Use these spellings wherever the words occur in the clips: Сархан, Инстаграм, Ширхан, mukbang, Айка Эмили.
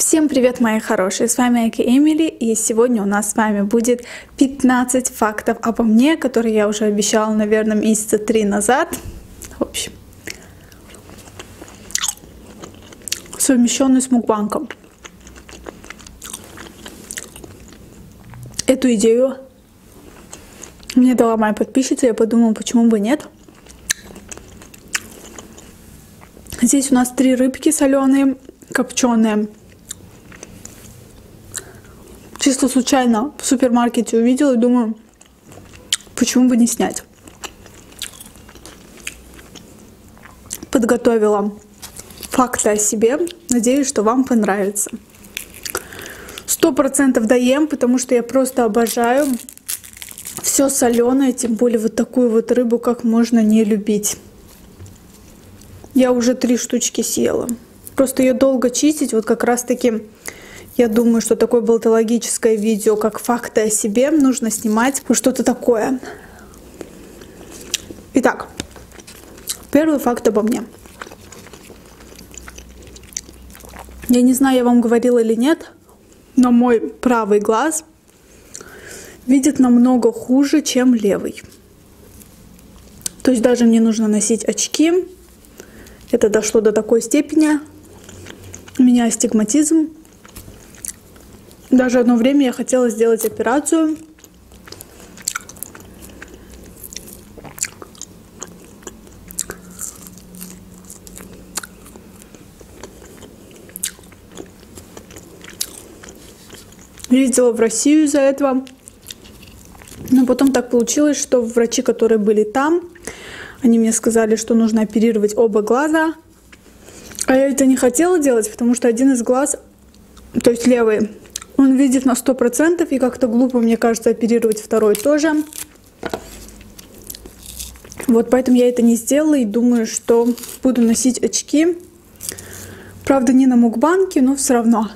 Всем привет, мои хорошие, с вами Айка Эмили, и сегодня у нас с вами будет 15 фактов обо мне, которые я уже обещала, наверное, месяца 3 назад. В общем, совмещенный с мукбангом. Эту идею мне дала моя подписчица, я подумала, почему бы нет. Здесь у нас 3 рыбки соленые, копченые. Чисто случайно в супермаркете увидела и думаю, почему бы не снять. Подготовила факты о себе. Надеюсь, что вам понравится. 100% доем, потому что я просто обожаю все соленое, тем более вот такую вот рыбу, как можно не любить. Я уже 3 штучки съела. Просто ее долго чистить, вот как раз таки... Я думаю, что такое болтологическое видео, как факты о себе, нужно снимать что-то такое. Итак, первый факт обо мне. Я не знаю, я вам говорила или нет, но мой правый глаз видит намного хуже, чем левый. То есть даже мне нужно носить очки. Это дошло до такой степени. У меня астигматизм. Даже одно время я хотела сделать операцию. Ездила в Россию из-за этого. Но потом так получилось, что врачи, которые были там, они мне сказали, что нужно оперировать оба глаза. А я это не хотела делать, потому что один из глаз, то есть левый, он видит на 100%, и как-то глупо, мне кажется, оперировать второй тоже. Вот поэтому я это не сделала и думаю, что буду носить очки. Правда, не на мукбанке, но все равно.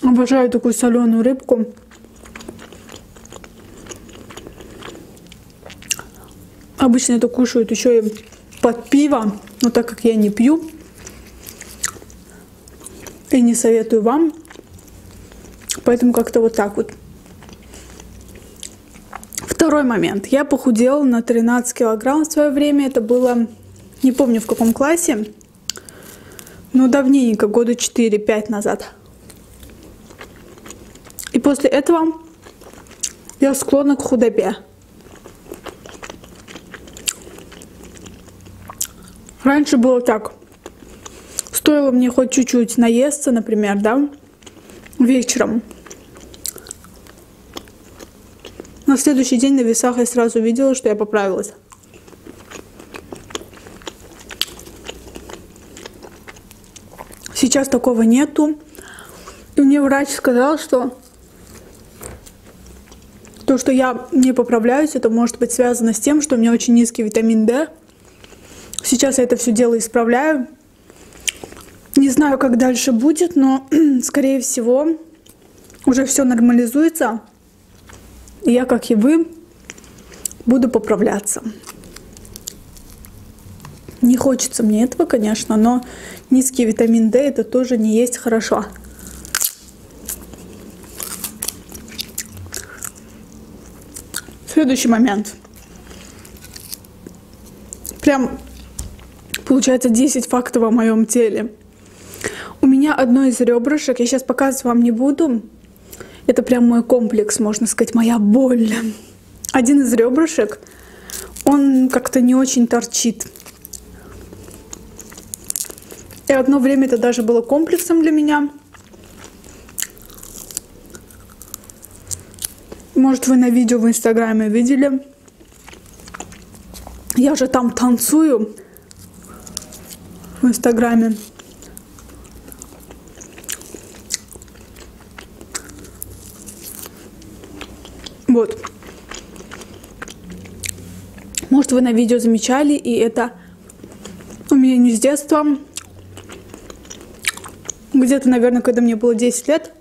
Обожаю такую соленую рыбку. Обычно это кушают еще и под пиво, но так как я не пью, и не советую вам, поэтому как-то вот так вот. Второй момент. Я похудела на 13 килограмм в свое время. Это было, не помню в каком классе, но давненько, года 4-5 назад. И после этого я склонна к худобе. Раньше было так. Стоило мне хоть чуть-чуть наесться, например, да, вечером. На следующий день на весах я сразу видела, что я поправилась. Сейчас такого нету. И мне врач сказал, что то, что я не поправляюсь, это может быть связано с тем, что у меня очень низкий витамин D. Сейчас я это все дело исправляю. Не знаю, как дальше будет, но, скорее всего, уже все нормализуется. И я, как и вы, буду поправляться. Не хочется мне этого, конечно, но низкий витамин D это тоже не есть хорошо. Следующий момент. Прям, получается, 10 фактов о моем теле. У меня одно из ребрышек, я сейчас показывать вам не буду, это прям мой комплекс, можно сказать, моя боль. Один из ребрышек, он как-то не очень торчит. И одно время это даже было комплексом для меня. Может, вы на видео в Инстаграме видели. Я же там танцую в Инстаграме. Вот. Может, вы на видео замечали, и это у меня не с детства. Где-то, наверное, когда мне было 10 лет,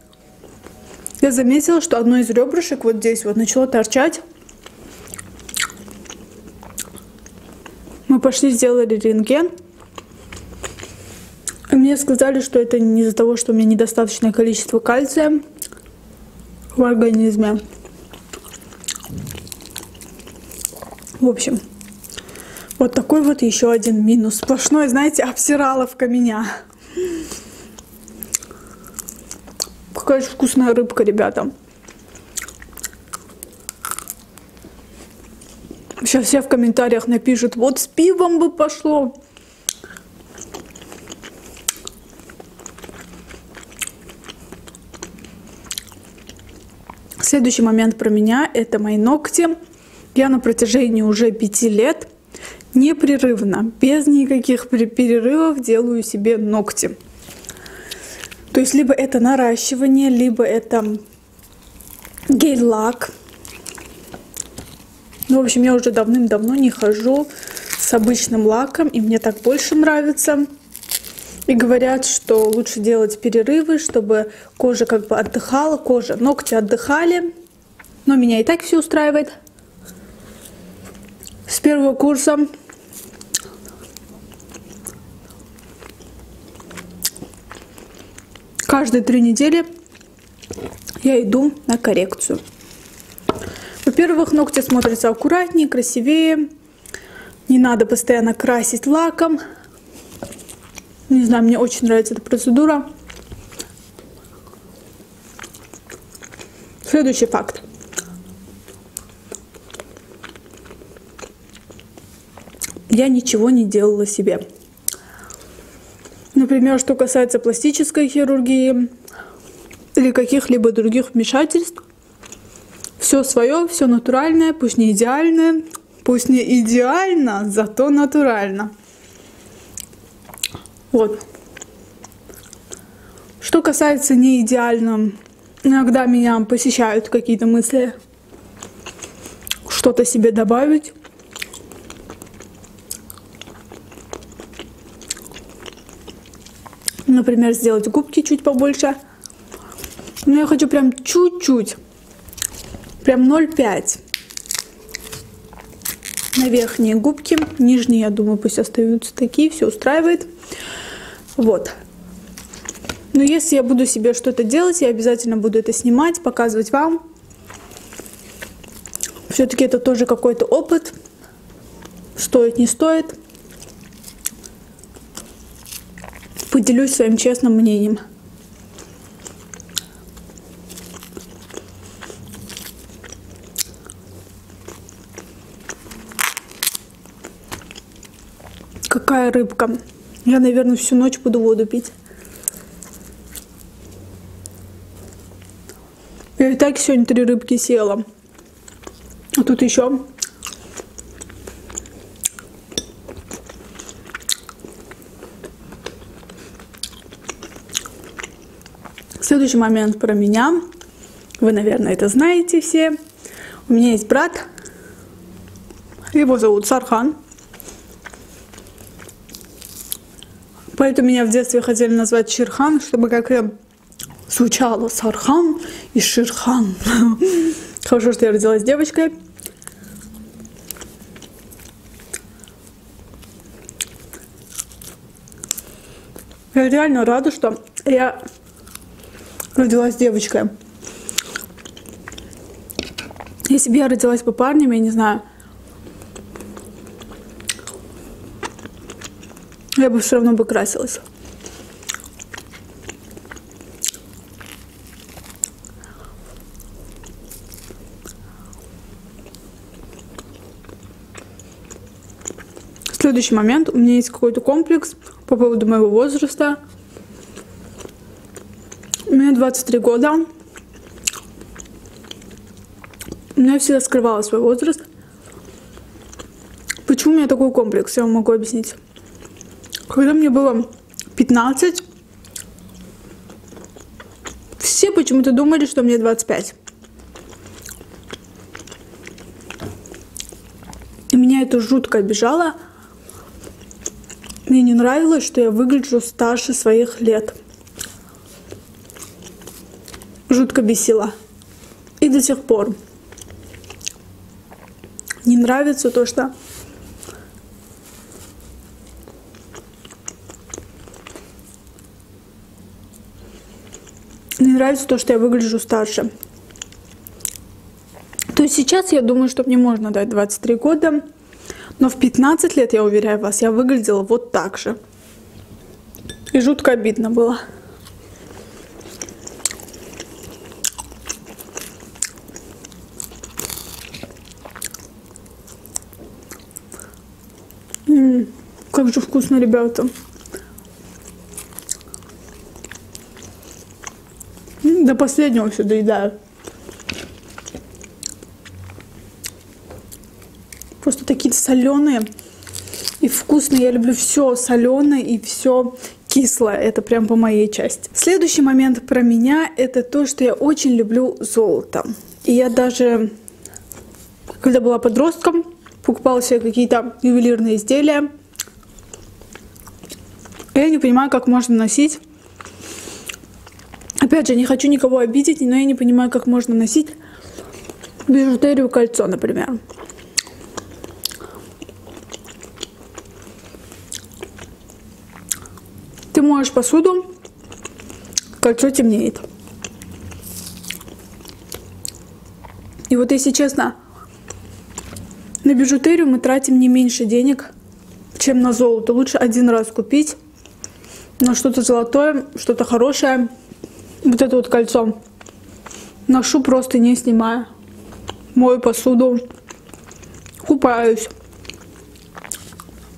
я заметила, что одно из ребрышек вот здесь вот начало торчать. Мы пошли, сделали рентген. Мне сказали, что это не из-за того, что у меня недостаточное количество кальция в организме. В общем, вот такой вот еще один минус. Сплошной, знаете, обсираловка меня. Какая же вкусная рыбка, ребята. Сейчас все в комментариях напишут, вот с пивом бы пошло. Следующий момент про меня — это мои ногти. Я на протяжении уже 5 лет непрерывно, без никаких перерывов делаю себе ногти. То есть либо это наращивание, либо это гель-лак. Ну, в общем, я уже давным-давно не хожу с обычным лаком, и мне так больше нравится. И говорят, что лучше делать перерывы, чтобы кожа как бы отдыхала, кожа, ногти отдыхали. Но меня и так все устраивает. С первого курса каждые 3 недели я иду на коррекцию. Во-первых, ногти смотрятся аккуратнее, красивее. Не надо постоянно красить лаком. Не знаю, мне очень нравится эта процедура. Следующий факт. Я ничего не делала себе. Например, что касается пластической хирургии или каких-либо других вмешательств. Все свое, все натуральное, пусть не идеальное, пусть не идеально, зато натурально. Вот. Что касается неидеального, иногда меня посещают какие-то мысли, что-то себе добавить. Например, сделать губки чуть побольше. Но я хочу прям чуть-чуть. Прям 0,5. На верхние губки. Нижние, я думаю, пусть остаются такие. Все устраивает. Вот. Но если я буду себе что-то делать, я обязательно буду это снимать, показывать вам. Все-таки это тоже какой-то опыт. Стоит, не стоит. Поделюсь своим честным мнением. Какая рыбка. Я, наверное, всю ночь буду воду пить. Я и так сегодня 3 рыбки съела. А тут еще... Следующий момент про меня. Вы, наверное, это знаете все. У меня есть брат. Его зовут Сархан. Поэтому меня в детстве хотели назвать Ширхан, чтобы как я звучало Сархан и Ширхан. Хорошо, что я родилась девочкой. Я реально рада, что я... родилась девочкой. Если бы я родилась по парням, я не знаю, я бы все равно бы красилась. Следующий момент. У меня есть какой-то комплекс по поводу моего возраста. Мне 23 года. Но я всегда скрывала свой возраст. Почему у меня такой комплекс, я вам могу объяснить. Когда мне было 15, все почему-то думали, что мне 25. И меня это жутко обижало. Мне не нравилось, что я выгляжу старше своих лет. Жутко бесила. И до сих пор не нравится то, что Мне нравится то, что я выгляжу старше. То есть сейчас я думаю, что мне можно дать 23 года, но в 15 лет, я уверяю вас, я выглядела вот так же. И жутко обидно было. Как же вкусно, ребята. До последнего все доедаю. Просто такие соленые и вкусные. Я люблю все соленое и все кислое. Это прям по моей части. Следующий момент про меня — это то, что я очень люблю золото. И я даже, когда была подростком, покупала себе какие-то ювелирные изделия. Я не понимаю, как можно носить. Опять же, не хочу никого обидеть, но я не понимаю, как можно носить бижутерию, кольцо, например. Ты моешь посуду, кольцо темнеет. И вот, если честно, на бижутерию мы тратим не меньше денег, чем на золото. Лучше один раз купить, но что-то золотое, что-то хорошее. Вот это вот кольцо ношу, просто не снимая. Мою посуду, купаюсь.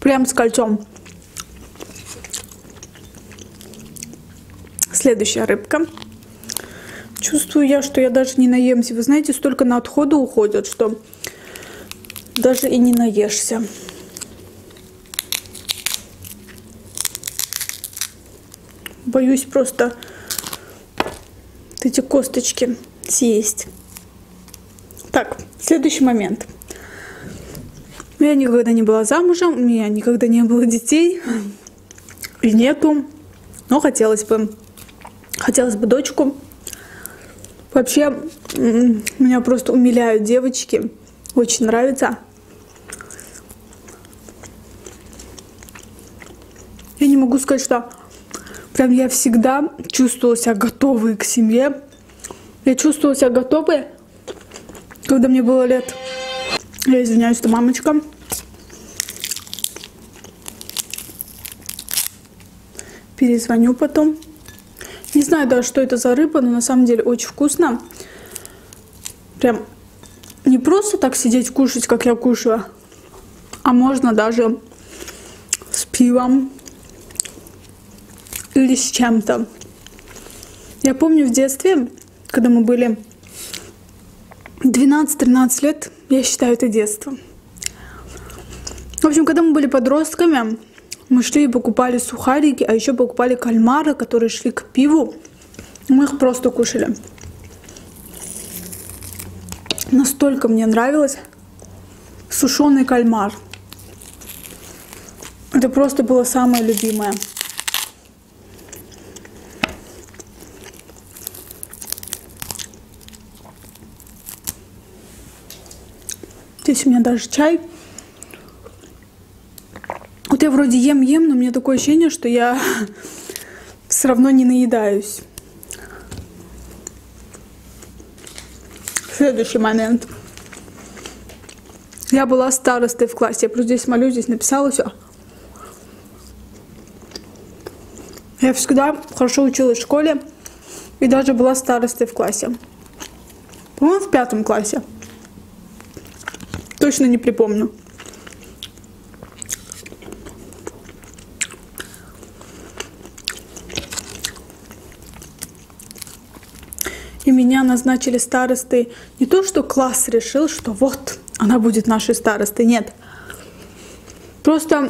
Прям с кольцом. Следующая рыбка. Чувствую я, что я даже не наемся. Вы знаете, столько на отходы уходят, что даже и не наешься. Боюсь просто вот эти косточки съесть. Так, следующий момент. Я никогда не была замужем, у меня никогда не было детей. И нету. Но хотелось бы. Хотелось бы дочку. Вообще, меня просто умиляют девочки. Очень нравится. Я не могу сказать, что прям я всегда чувствовала себя готовой к семье. Я чувствовала себя готовой, когда мне было лет... Я извиняюсь, что мамочка. Перезвоню потом. Не знаю даже, что это за рыба, но на самом деле очень вкусно. Прям не просто так сидеть кушать, как я кушаю, а можно даже с пивом или с чем-то. Я помню в детстве, когда мы были 12-13 лет, я считаю это детством. В общем, когда мы были подростками, мы шли и покупали сухарики, а еще покупали кальмары, которые шли к пиву. Мы их просто кушали. Настолько мне нравилось сушеный кальмар. Это просто было самое любимое. Здесь у меня даже чай. Вот я вроде ем-ем, но у меня такое ощущение, что я все равно не наедаюсь. Следующий момент. Я была старостой в классе. Я просто здесь молю, здесь написала все. Я всегда хорошо училась в школе и даже была старостой в классе. По-моему, в 5 классе. Точно не припомню. И меня назначили старостой. Не то, что класс решил, что вот, она будет нашей старостой. Нет. Просто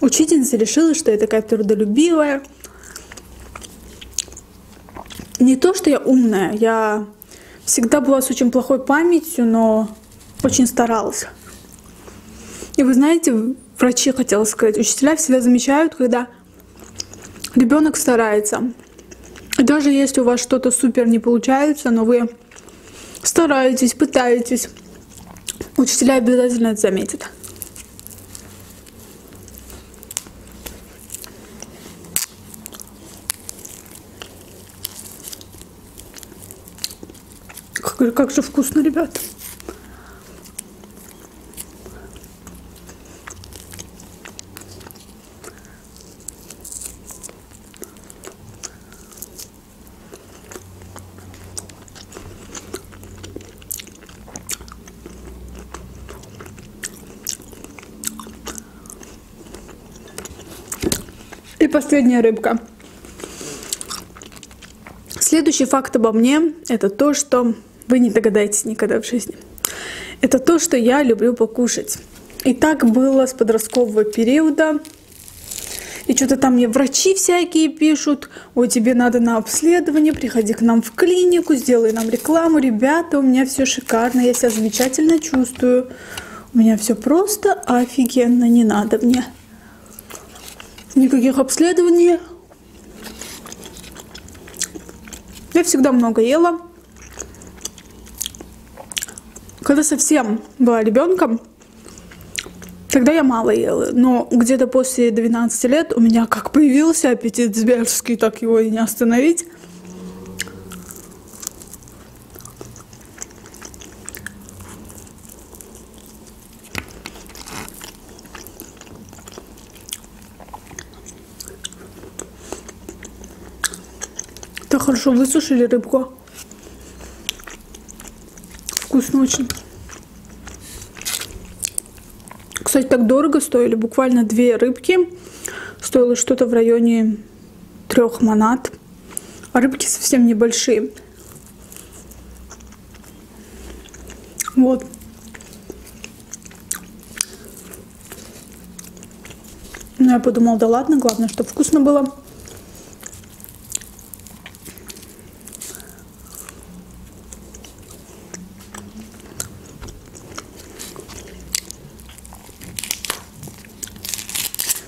учительница решила, что я такая трудолюбивая. Не то, что я умная. Я всегда была с очень плохой памятью, но очень старалась. И вы знаете, врачи, хотела сказать, учителя всегда замечают, когда ребенок старается. Даже если у вас что-то супер не получается, но вы стараетесь, пытаетесь, учителя обязательно это заметят. Говорю, как же вкусно, ребят. И последняя рыбка. Следующий факт обо мне – это то, что вы не догадаетесь никогда в жизни. Это то, что я люблю покушать. И так было с подросткового периода. И что-то там мне врачи всякие пишут. Ой, тебе надо на обследование, приходи к нам в клинику, сделай нам рекламу. Ребята, у меня все шикарно, я себя замечательно чувствую. У меня все просто офигенно, не надо мне никаких обследований. Я всегда много ела. Когда совсем была ребенком, тогда я мало ела. Но где-то после 12 лет у меня как появился аппетит зверский, так его и не остановить. Так хорошо высушили рыбку. Вкусно очень. Кстати, так дорого стоили. Буквально 2 рыбки. Стоило что-то в районе 3 манат. А рыбки совсем небольшие. Вот. Ну, я подумала, да ладно, главное, чтобы вкусно было.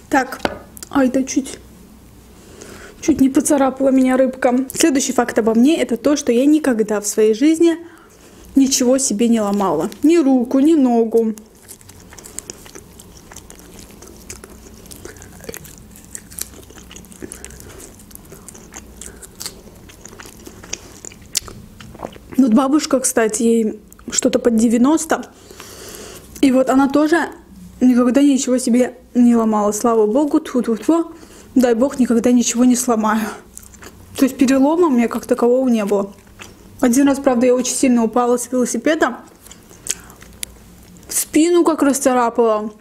Так, ай, да чуть не поцарапала меня рыбка. Следующий факт обо мне – это то, что я никогда в своей жизни ничего себе не ломала. Ни руку, ни ногу. Вот бабушка, кстати, ей что-то под 90. И вот она тоже никогда ничего себе не ломала. Слава богу, тьфу-тьфу-тьфу. Дай бог, никогда ничего не сломаю. То есть перелома у меня как такового не было. Один раз, правда, я очень сильно упала с велосипеда. Спину как расцарапала.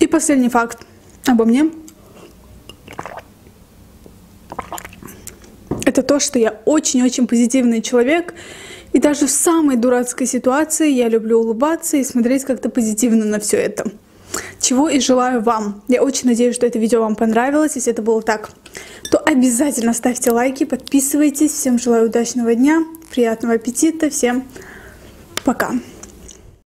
И последний факт обо мне. Это то, что я очень-очень позитивный человек. И даже в самой дурацкой ситуации я люблю улыбаться и смотреть как-то позитивно на все это. Чего и желаю вам. Я очень надеюсь, что это видео вам понравилось. Если это было так, то обязательно ставьте лайки, подписывайтесь. Всем желаю удачного дня, приятного аппетита. Всем пока.